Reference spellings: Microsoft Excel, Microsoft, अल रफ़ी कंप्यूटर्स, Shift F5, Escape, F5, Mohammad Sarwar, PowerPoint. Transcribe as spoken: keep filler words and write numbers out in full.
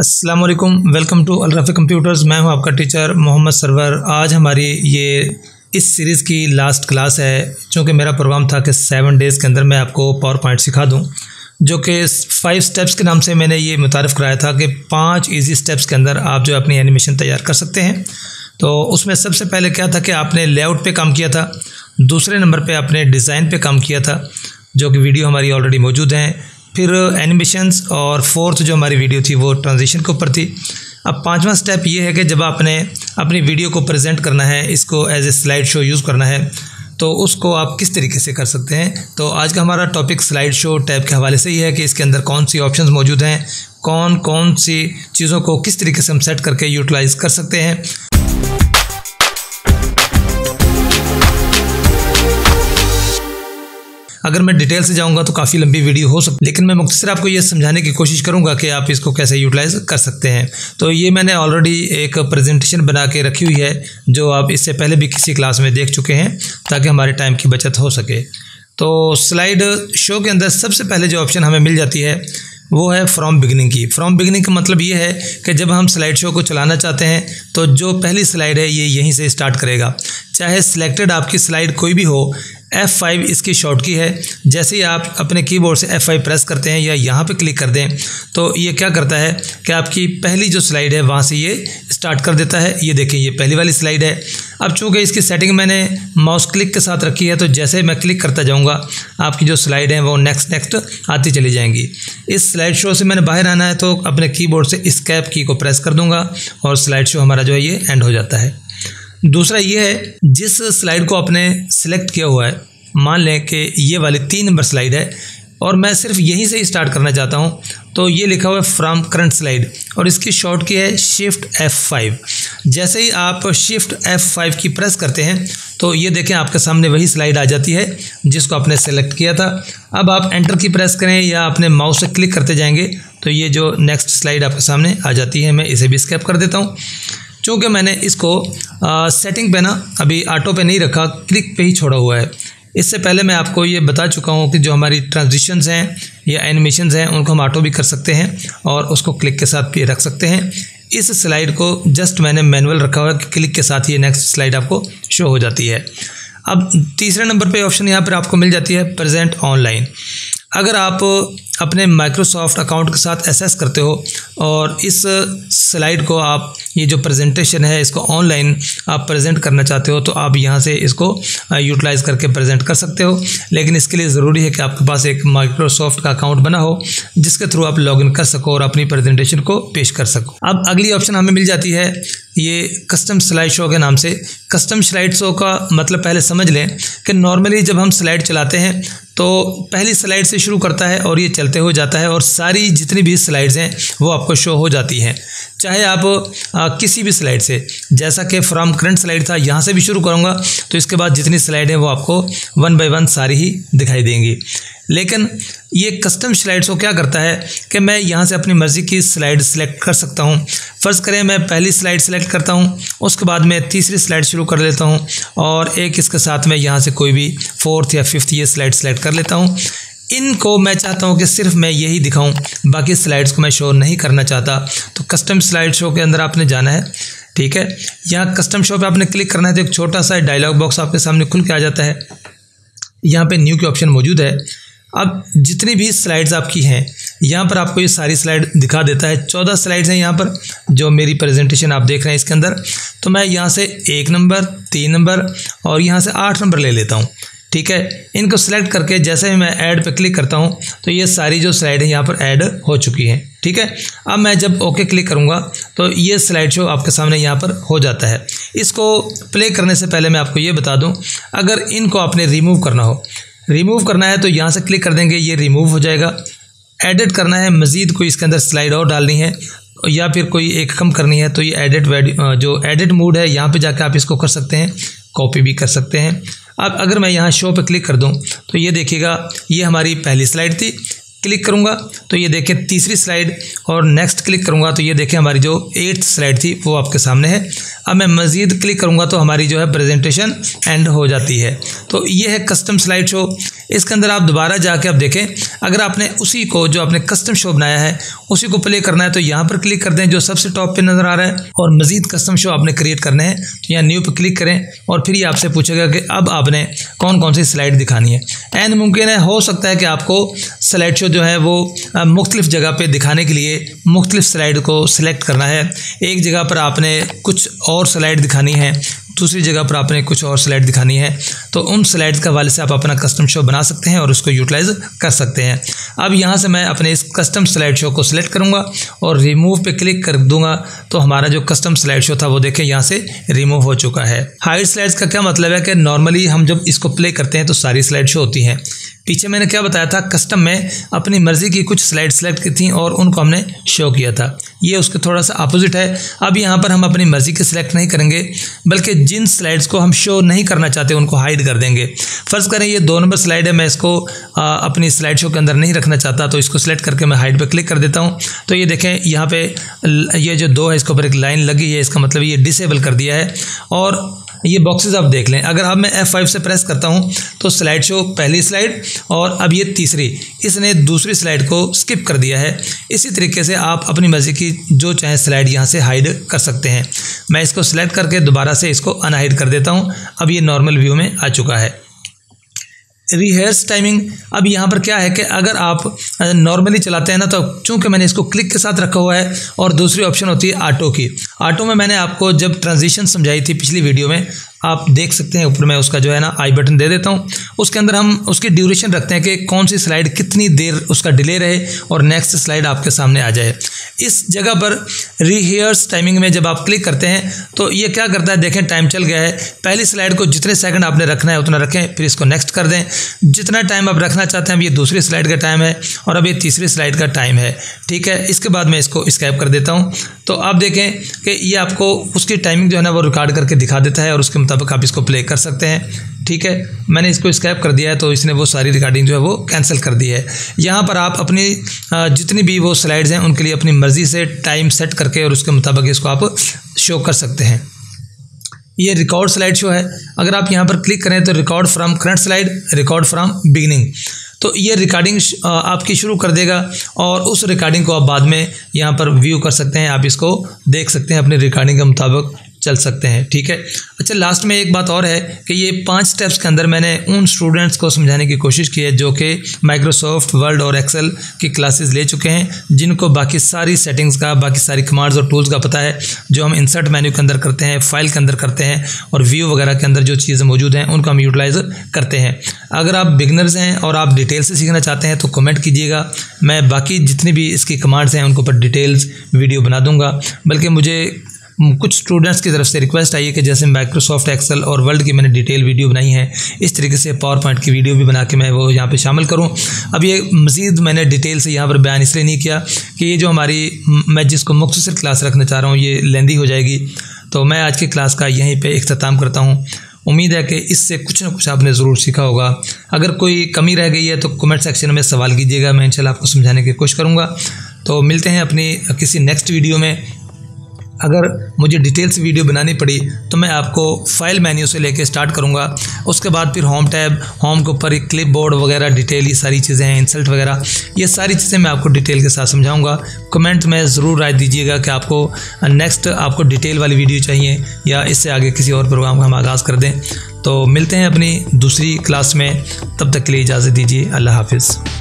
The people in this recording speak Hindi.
अस्सलाम वालेकुम, welcome to अल रफ़ी कंप्यूटर्स। मैं हूं आपका टीचर मोहम्मद सरवर। आज हमारी ये इस सीरीज़ की लास्ट क्लास है, क्योंकि मेरा प्रोग्राम था कि सेवन डेज़ के अंदर मैं आपको पावर पॉइंट सिखा दूं, जो कि फाइव स्टेप्स के नाम से मैंने ये मुतारफ़ कराया था कि पाँच ईजी स्टेप्स के अंदर आप जो अपनी एनिमेशन तैयार कर सकते हैं। तो उसमें सबसे पहले क्या था कि आपने लेआउट पर काम किया था, दूसरे नंबर पर आपने डिज़ाइन पर काम किया था, जो कि वीडियो हमारी ऑलरेडी मौजूद हैं, फिर एनिमेशंस, और फोर्थ जो हमारी वीडियो थी वो ट्रांजिशन के ऊपर थी। अब पांचवा स्टेप ये है कि जब आपने अपनी वीडियो को प्रेजेंट करना है, इसको as a slide show use करना है, तो उसको आप किस तरीके से कर सकते हैं। तो आज का हमारा टॉपिक स्लाइड शो टैब के हवाले से ही है कि इसके अंदर कौन सी ऑप्शंस मौजूद हैं, कौन कौन सी चीज़ों को किस तरीके से हम सेट करके यूटिलाइज़ कर सकते हैं। अगर मैं डिटेल से जाऊंगा तो काफ़ी लंबी वीडियो हो सकती है, लेकिन मैं मुख्तसर आपको ये समझाने की कोशिश करूंगा कि आप इसको कैसे यूटिलाइज़ कर सकते हैं। तो ये मैंने ऑलरेडी एक प्रेजेंटेशन बना के रखी हुई है, जो आप इससे पहले भी किसी क्लास में देख चुके हैं, ताकि हमारे टाइम की बचत हो सके। तो स्लाइड शो के अंदर सबसे पहले जो ऑप्शन हमें मिल जाती है वो है फ्रॉम बिगिनिंग की। फ्रॉम बिगिनिंग का मतलब ये है कि जब हम स्लाइड शो को चलाना चाहते हैं तो जो पहली स्लाइड है ये यहीं से स्टार्ट करेगा, चाहे सिलेक्टेड आपकी स्लाइड कोई भी हो। एफ फाइव इसकी शॉर्ट की है। जैसे ही आप अपने कीबोर्ड से एफ फाइव प्रेस करते हैं या यहाँ पे क्लिक कर दें, तो ये क्या करता है कि आपकी पहली जो स्लाइड है वहाँ से ये स्टार्ट कर देता है। ये देखें, ये पहली वाली स्लाइड है। अब चूँकि इसकी सेटिंग मैंने माउस क्लिक के साथ रखी है, तो जैसे मैं क्लिक करता जाऊँगा आपकी जो स्लाइड है वो नेक्स्ट नेक्स्ट आती चली जाएंगी। इस स्लाइड शो से मैंने बाहर आना है तो अपने कीबोर्ड से एस्केप की को प्रेस कर दूँगा और स्लाइड शो हमारा जो है ये एंड हो जाता है। दूसरा ये है, जिस स्लाइड को आपने सिलेक्ट किया हुआ है, मान लें कि ये वाली तीन नंबर स्लाइड है और मैं सिर्फ यहीं से ही स्टार्ट करना चाहता हूँ, तो ये लिखा हुआ है फ्रॉम करंट स्लाइड और इसकी शॉर्ट की है शिफ्ट एफ फाइव। जैसे ही आप शिफ्ट एफ फाइव की प्रेस करते हैं तो ये देखें आपके सामने वही स्लाइड आ जाती है जिसको आपने सेलेक्ट किया था। अब आप एंटर की प्रेस करें या अपने माउस से क्लिक करते जाएंगे तो ये जो नेक्स्ट स्लाइड आपके सामने आ जाती है। मैं इसे भी स्किप कर देता हूँ, क्योंकि मैंने इसको आ, सेटिंग पे ना अभी ऑटो पे नहीं रखा, क्लिक पे ही छोड़ा हुआ है। इससे पहले मैं आपको ये बता चुका हूँ कि जो हमारी ट्रांजिशंस हैं या एनिमेशंस हैं उनको हम ऑटो भी कर सकते हैं और उसको क्लिक के साथ भी रख सकते हैं। इस स्लाइड को जस्ट मैंने मैनुअल रखा हुआ है कि क्लिक के साथ ये नेक्स्ट स्लाइड आपको शो हो जाती है। अब तीसरे नंबर पर ऑप्शन यहाँ पर आपको मिल जाती है प्रेजेंट ऑनलाइन। अगर आप अपने माइक्रोसॉफ्ट अकाउंट के साथ एक्सेस करते हो और इस स्लाइड को आप, ये जो प्रेजेंटेशन है, इसको ऑनलाइन आप प्रेजेंट करना चाहते हो तो आप यहाँ से इसको यूटिलाइज़ करके प्रेजेंट कर सकते हो। लेकिन इसके लिए ज़रूरी है कि आपके पास एक माइक्रोसॉफ्ट का अकाउंट बना हो जिसके थ्रू आप लॉगिन कर सको और अपनी प्रेजेंटेशन को पेश कर सको। अब अगली ऑप्शन हमें मिल जाती है ये कस्टम स्लाइड शो के नाम से। कस्टम स्लाइड शो का मतलब पहले समझ लें कि नॉर्मली जब हम स्लाइड चलाते हैं तो पहली स्लाइड से शुरू करता है और ये चलते हो जाता है और सारी जितनी भी स्लाइड्स हैं वो आपको शो हो जाती हैं, चाहे आप आ, किसी भी स्लाइड से, जैसा कि फ्रॉम करंट स्लाइड था यहाँ से भी शुरू करूँगा तो इसके बाद जितनी स्लाइड है वो आपको वन बाय वन सारी ही दिखाई देंगी। लेकिन ये कस्टम स्लाइड शो क्या करता है कि मैं यहाँ से अपनी मर्ज़ी की स्लाइड सेलेक्ट कर सकता हूँ। फ़र्ज़ करें मैं पहली स्लाइड सेलेक्ट करता हूँ, उसके बाद मैं तीसरी स्लाइड शुरू कर लेता हूँ और एक इसके साथ मैं यहाँ से कोई भी फोर्थ या फिफ्थ ये स्लाइड सेलेक्ट कर लेता हूँ। इनको मैं चाहता हूँ कि सिर्फ मैं यही दिखाऊँ, बाकी स्लाइड्स को मैं शो नहीं करना चाहता, तो कस्टम स्लाइड शो के अंदर आपने जाना है। ठीक है, यहाँ कस्टम शो पर आपने क्लिक करना है तो एक छोटा सा डायलॉग बॉक्स आपके सामने खुल के आ जाता है। यहाँ पर न्यू के ऑप्शन मौजूद है। अब जितनी भी स्लाइड्स आपकी हैं यहाँ पर आपको ये सारी स्लाइड दिखा देता है। चौदह स्लाइड्स हैं यहाँ पर, जो मेरी प्रेजेंटेशन आप देख रहे हैं इसके अंदर। तो मैं यहाँ से एक नंबर, तीन नंबर और यहाँ से आठ नंबर ले लेता हूँ। ठीक है, इनको सेलेक्ट करके जैसे ही मैं ऐड पे क्लिक करता हूँ तो ये सारी जो स्लाइड है यहाँ पर ऐड हो चुकी हैं। ठीक है, अब मैं जब ओके क्लिक करूँगा तो ये स्लाइड शो आपके सामने यहाँ पर हो जाता है। इसको प्ले करने से पहले मैं आपको ये बता दूँ, अगर इनको आपने रिमूव करना हो, रिमूव करना है तो यहाँ से क्लिक कर देंगे, ये रिमूव हो जाएगा। एडिट करना है, मज़ीद कोई इसके अंदर स्लाइड और डालनी है या फिर कोई एक कम करनी है, तो ये एडिट वैल्यू जो एडिट मोड है यहाँ पे जाके आप इसको कर सकते हैं, कॉपी भी कर सकते हैं। अब अगर मैं यहाँ शो पे क्लिक कर दूँ तो ये देखिएगा ये हमारी पहली स्लाइड थी, क्लिक करूँगा तो ये देखें तीसरी स्लाइड और नेक्स्ट क्लिक करूँगा तो ये देखें हमारी जो एट्थ स्लाइड थी वो आपके सामने है। अब मैं मज़ीद क्लिक करूँगा तो हमारी जो है प्रेजेंटेशन एंड हो जाती है। तो ये है कस्टम स्लाइड शो। इसके अंदर आप दोबारा जाके आप देखें, अगर आपने उसी को जो आपने कस्टम शो बनाया है उसी को प्ले करना है तो यहाँ पर क्लिक कर दें जो सबसे टॉप पे नज़र आ रहा है, और मजीद कस्टम शो आपने क्रिएट करने हैं तो यहाँ न्यू पे क्लिक करें और फिर ये आपसे पूछेगा कि अब आपने कौन कौन सी स्लाइड दिखानी है। एंड मुमकिन है हो सकता है कि आपको स्लाइड शो जो है वो मुख्तलिफ जगह पर दिखाने के लिए मुख्तलिफ स्लाइड को सिलेक्ट करना है। एक जगह पर आपने कुछ और स्लाइड दिखानी है, दूसरी जगह पर आपने कुछ और स्लाइड दिखानी है, तो उन स्लाइड्स के हवाले से आप अपना कस्टम शो बना सकते हैं और उसको यूटिलाइज कर सकते हैं। अब यहाँ से मैं अपने इस कस्टम स्लाइड शो को सिलेक्ट करूँगा और रिमूव पे क्लिक कर दूंगा तो हमारा जो कस्टम स्लाइड शो था वो देखें यहाँ से रिमूव हो चुका है। हाइड स्लाइड्स का क्या मतलब है कि नॉर्मली हम जब इसको प्ले करते हैं तो सारी स्लाइड शो होती हैं। पीछे मैंने क्या बताया था, कस्टम में अपनी मर्जी की कुछ स्लाइड सेलेक्ट की थी और उनको हमने शो किया था, ये उसके थोड़ा सा अपोजिट है। अब यहाँ पर हम अपनी मर्जी के सिलेक्ट नहीं करेंगे बल्कि जिन स्लाइड्स को हम शो नहीं करना चाहते उनको हाइड कर देंगे। फ़र्ज़ करें ये दो नंबर स्लाइड है, मैं इसको आ, अपनी स्लाइड शो के अंदर नहीं रखना चाहता तो इसको सिलेक्ट करके मैं हाइड पर क्लिक कर देता हूँ। तो ये देखें यहाँ पर ये जो दो है इसके ऊपर एक लाइन लगी है, इसका मतलब ये डिसेबल कर दिया है। और ये बॉक्सेस आप देख लें, अगर अब मैं एफ फाइव से प्रेस करता हूँ तो स्लाइड शो पहली स्लाइड और अब ये तीसरी, इसने दूसरी स्लाइड को स्किप कर दिया है। इसी तरीके से आप अपनी मर्ज़ी की जो चाहे स्लाइड यहाँ से हाइड कर सकते हैं। मैं इसको सेलेक्ट करके दोबारा से इसको अनहाइड कर देता हूँ, अब ये नॉर्मल व्यू में आ चुका है। रिहर्स टाइमिंग, अब यहाँ पर क्या है कि अगर आप नॉर्मली चलाते हैं ना तो चूंकि मैंने इसको क्लिक के साथ रखा हुआ है और दूसरी ऑप्शन होती है ऑटो की। ऑटो में मैंने आपको जब ट्रांजिशन समझाई थी पिछली वीडियो में, आप देख सकते हैं ऊपर मैं उसका जो है ना आई बटन दे देता हूँ। उसके अंदर हम उसकी ड्यूरेशन रखते हैं कि कौन सी स्लाइड कितनी देर उसका डिले रहे और नेक्स्ट स्लाइड आपके सामने आ जाए। इस जगह पर रिहर्स टाइमिंग में जब आप क्लिक करते हैं तो ये क्या करता है, देखें टाइम चल गया है। पहली स्लाइड को जितने सेकंड आपने रखना है उतना रखें, फिर इसको नेक्स्ट कर दें। जितना टाइम आप रखना चाहते हैं, अब ये दूसरी स्लाइड का टाइम है और अब ये तीसरी स्लाइड का टाइम है, ठीक है। इसके बाद मैं इसको स्कैप कर देता हूँ तो आप देखें कि ये आपको उसकी टाइमिंग जो है ना वो रिकॉर्ड करके दिखा देता है और उसके मुताबिक आप इसको प्ले कर सकते हैं, ठीक है। मैंने इसको स्कैप कर दिया है तो इसने वो सारी रिकॉर्डिंग जो है वो कैंसिल कर दी है। यहाँ पर आप अपनी जितनी भी वो स्लाइड्स हैं उनके लिए अपनी मर्ज़ी से टाइम सेट करके और उसके मुताबिक इसको आप शो कर सकते हैं। ये रिकॉर्ड स्लाइड शो है, अगर आप यहाँ पर क्लिक करें तो record from current slide, record from beginning, तो ये रिकॉर्डिंग आपकी शुरू कर देगा और उस रिकॉर्डिंग को आप बाद में यहाँ पर व्यू कर सकते हैं। आप इसको देख सकते हैं, अपनी रिकॉर्डिंग के मुताबिक चल सकते हैं, ठीक है। अच्छा, लास्ट में एक बात और है कि ये पांच स्टेप्स के अंदर मैंने उन स्टूडेंट्स को समझाने की कोशिश की है जो कि माइक्रोसॉफ्ट वर्ड और एक्सेल की क्लासेस ले चुके हैं, जिनको बाकी सारी सेटिंग्स का, बाकी सारी कमांड्स और टूल्स का पता है, जो हम इंसर्ट मेन्यू के अंदर करते हैं, फाइल के अंदर करते हैं और व्यू वगैरह के अंदर जो चीज़ें मौजूद हैं उनको हम यूटिलाइज करते हैं। अगर आप बिगनर्स हैं और आप डिटेल से सीखना चाहते हैं तो कमेंट कीजिएगा, मैं बाकी जितनी भी इसकी कमांड्स हैं उनके ऊपर डिटेल्स वीडियो बना दूँगा। बल्कि मुझे कुछ स्टूडेंट्स की तरफ से रिक्वेस्ट आई है कि जैसे माइक्रोसॉफ्ट एक्सेल और वर्ल्ड की मैंने डिटेल वीडियो बनाई है, इस तरीके से पावर पॉइंट की वीडियो भी बना के मैं वो यहाँ पे शामिल करूँ। अब ये मज़ीद मैंने डिटेल से यहाँ पर बयान इसलिए नहीं किया कि ये जो हमारी, मैं जिसको मुख्तसर क्लास रखना चाह रहा हूँ, ये लेंदी हो जाएगी। तो मैं आज की क्लास का यहीं पर इख्तिताम करता हूँ। उम्मीद है कि इससे कुछ ना कुछ आपने ज़रूर सीखा होगा। अगर कोई कमी रह गई है तो कमेंट सेक्शन में सवाल कीजिएगा, मैं इंशाल्लाह आपको समझाने की कोशिश करूँगा। तो मिलते हैं अपनी किसी नेक्स्ट वीडियो में। अगर मुझे डिटेल से वीडियो बनानी पड़ी तो मैं आपको फाइल मेन्यू से लेके स्टार्ट करूंगा, उसके बाद फिर होम टैब, होम के ऊपर एक क्लिप बोर्ड वगैरह, डिटेल, ये सारी चीज़ें हैं, इंसल्ट वगैरह, ये सारी चीज़ें मैं आपको डिटेल के साथ समझाऊंगा। कमेंट में ज़रूर राय दीजिएगा कि आपको नेक्स्ट आपको डिटेल वाली वीडियो चाहिए या इससे आगे किसी और प्रोग्राम का हम आगाज़ कर दें। तो मिलते हैं अपनी दूसरी क्लास में, तब तक के लिए इजाज़त दीजिए, अल्लाह हाफिज़।